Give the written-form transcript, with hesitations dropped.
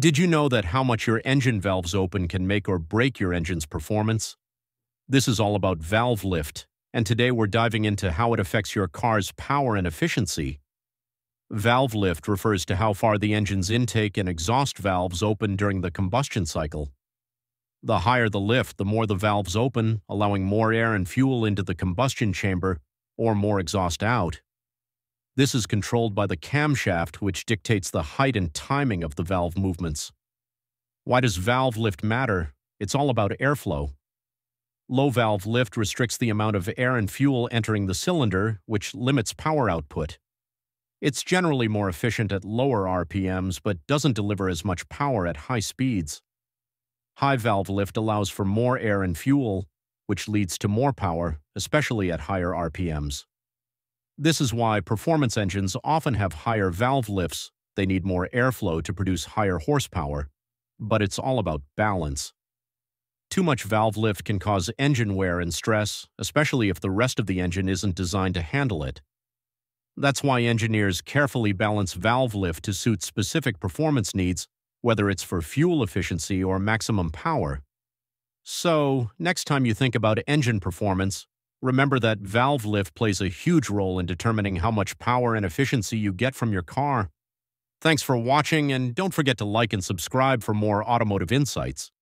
Did you know that how much your engine valves open can make or break your engine's performance? This is all about valve lift, and today we're diving into how it affects your car's power and efficiency. Valve lift refers to how far the engine's intake and exhaust valves open during the combustion cycle. The higher the lift, the more the valves open, allowing more air and fuel into the combustion chamber or more exhaust out. This is controlled by the camshaft, which dictates the height and timing of the valve movements. Why does valve lift matter? It's all about airflow. Low valve lift restricts the amount of air and fuel entering the cylinder, which limits power output. It's generally more efficient at lower RPMs, but doesn't deliver as much power at high speeds. High valve lift allows for more air and fuel, which leads to more power, especially at higher RPMs. This is why performance engines often have higher valve lifts. They need more airflow to produce higher horsepower, but it's all about balance. Too much valve lift can cause engine wear and stress, especially if the rest of the engine isn't designed to handle it. That's why engineers carefully balance valve lift to suit specific performance needs, whether it's for fuel efficiency or maximum power. So, next time you think about engine performance, remember that valve lift plays a huge role in determining how much power and efficiency you get from your car. Thanks for watching, and don't forget to like and subscribe for more automotive insights.